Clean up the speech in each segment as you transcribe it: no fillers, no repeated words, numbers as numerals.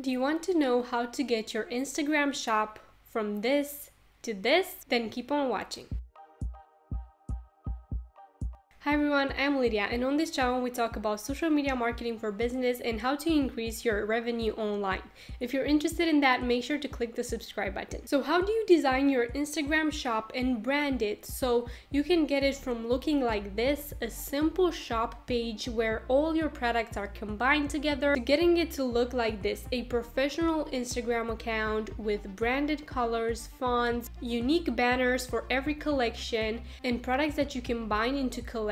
Do you want to know how to get your Instagram shop from this to this? Then keep on watching. Hi everyone, I'm Lydia, and on this channel we talk about social media marketing for business and how to increase your revenue online. If you're interested in that, make sure to click the subscribe button. So how do you design your Instagram shop and brand it so you can get it from looking like this, a simple shop page where all your products are combined together, to getting it to look like this, a professional Instagram account with branded colors, fonts, unique banners for every collection, and products that you combine into collections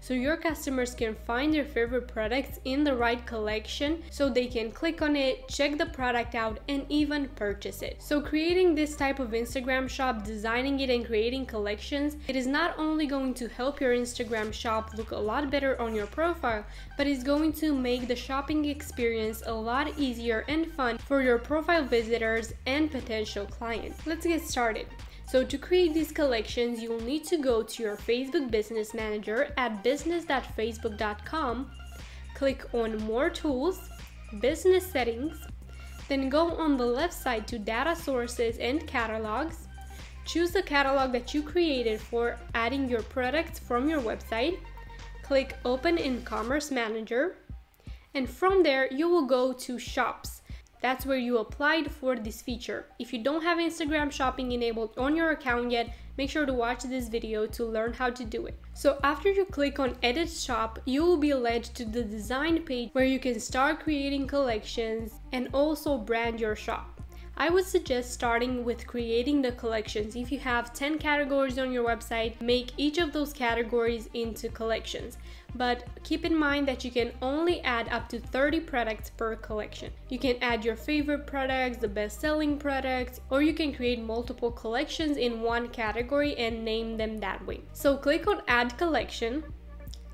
so your customers can find their favorite products in the right collection so they can click on it, check the product out, and even purchase it. So creating this type of Instagram shop, designing it and creating collections, it is not only going to help your Instagram shop look a lot better on your profile, but it's going to make the shopping experience a lot easier and fun for your profile visitors and potential clients. Let's get started. So to create these collections, you will need to go to your Facebook Business Manager at business.facebook.com, click on More Tools, Business Settings, then go on the left side to Data Sources and Catalogs, choose the catalog that you created for adding your products from your website, click Open in Commerce Manager, and from there you will go to Shops. That's where you applied for this feature. If you don't have Instagram shopping enabled on your account yet, make sure to watch this video to learn how to do it. So after you click on Edit Shop, you will be led to the design page where you can start creating collections and also brand your shop. I would suggest starting with creating the collections. If you have 10 categories on your website, make each of those categories into collections. But keep in mind that you can only add up to 30 products per collection. You can add your favorite products, the best-selling products, or you can create multiple collections in one category and name them that way. So click on Add Collection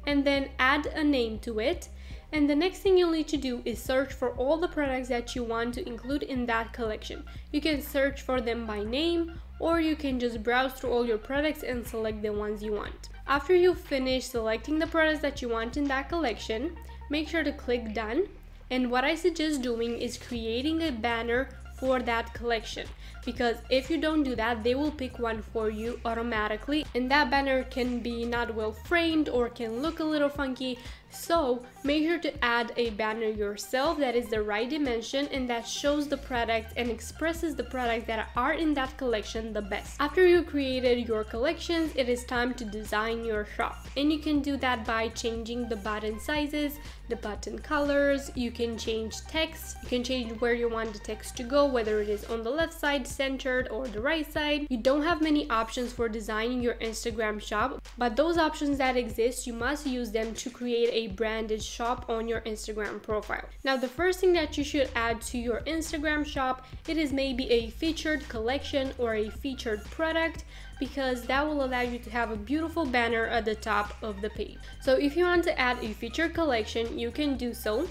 and then add a name to it. And the next thing you'll need to do is search for all the products that you want to include in that collection. You can search for them by name, or you can just browse through all your products and select the ones you want. After you finish selecting the products that you want in that collection, make sure to click Done. And what I suggest doing is creating a banner for that collection, because if you don't do that, they will pick one for you automatically, and that banner can be not well framed or can look a little funky. So make sure to add a banner yourself that is the right dimension and that shows the product and expresses the products that are in that collection the best. After you created your collections, it is time to design your shop, and you can do that by changing the button sizes, the button colors, you can change text, you can change where you want the text to go, whether it is on the left side, centered, or the right side. You don't have many options for designing your Instagram shop, but those options that exist, you must use them to create a branded shop on your Instagram profile. Now, the first thing that you should add to your Instagram shop, it is maybe a featured collection or a featured product, because that will allow you to have a beautiful banner at the top of the page. So if you want to add a featured collection, you can do so,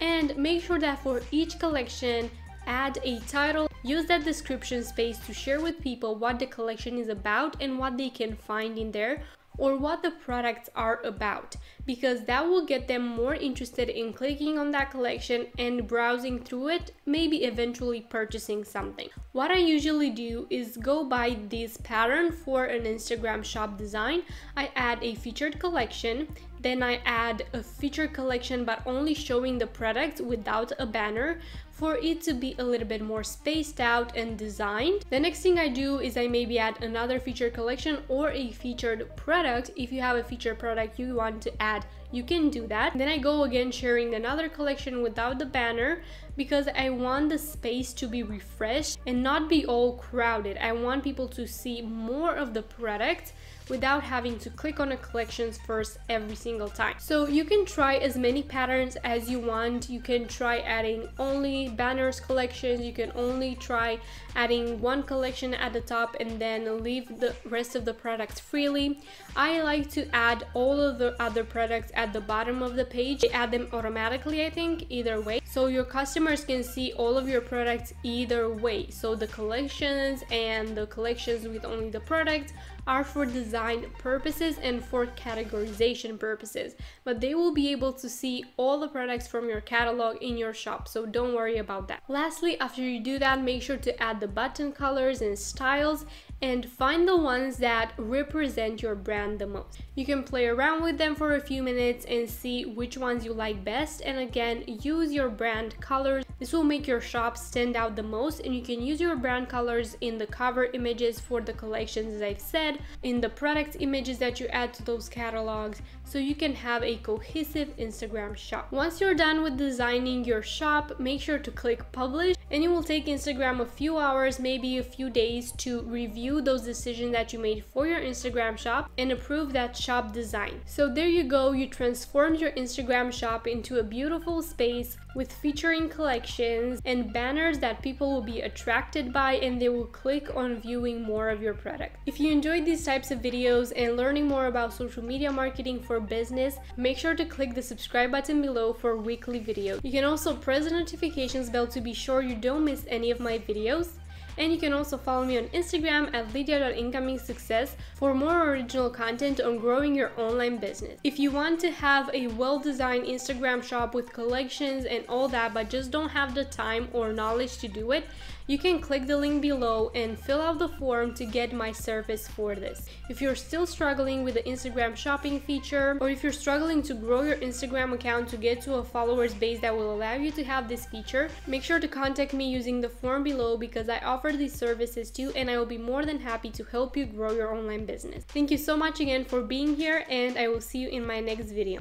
and make sure that for each collection, add a title. Use that description space to share with people what the collection is about and what they can find in there, or what the products are about, because that will get them more interested in clicking on that collection and browsing through it, maybe eventually purchasing something. What I usually do is go by this pattern for an Instagram shop design. I add a featured collection, then I add a featured collection but only showing the products without a banner, for it to be a little bit more spaced out and designed. The next thing I do is I maybe add another featured collection or a featured product. If you have a featured product you want to add, you can do that. Then I go again sharing another collection without the banner, because I want the space to be refreshed and not be all crowded. I want people to see more of the product without having to click on a collections first every single time. So you can try as many patterns as you want. You can try adding only banners collections, you can only try adding one collection at the top and then leave the rest of the products freely. I like to add all of the other products at the bottom of the page. Add them automatically, I think, either way, so your customers can see all of your products either way. So the collections and the collections with only the products, are for design purposes and for categorization purposes, but they will be able to see all the products from your catalog in your shop, so don't worry about that. Lastly, after you do that, make sure to add the button colors and styles and find the ones that represent your brand the most. You can play around with them for a few minutes and see which ones you like best, and again, use your brand colors. This will make your shop stand out the most, and you can use your brand colors in the cover images for the collections, as I've said, in the product images that you add to those catalogs, so you can have a cohesive Instagram shop. Once you're done with designing your shop, make sure to click publish, and it will take Instagram a few hours, maybe a few days, to review those decisions that you made for your Instagram shop and approve that shop design. So there you go, you transformed your Instagram shop into a beautiful space with featuring collections and banners that people will be attracted by, and they will click on viewing more of your product. If you enjoyed these types of videos and learning more about social media marketing for business, make sure to click the subscribe button below for weekly videos. You can also press the notifications bell to be sure you don't miss any of my videos. And you can also follow me on Instagram at lydia.incomingsuccess for more original content on growing your online business. If you want to have a well-designed Instagram shop with collections and all that, but just don't have the time or knowledge to do it, you can click the link below and fill out the form to get my service for this. If you're still struggling with the Instagram shopping feature, or if you're struggling to grow your Instagram account to get to a followers base that will allow you to have this feature, make sure to contact me using the form below, because I offer these services too, and I will be more than happy to help you grow your online business. Thank you so much again for being here, and I will see you in my next video.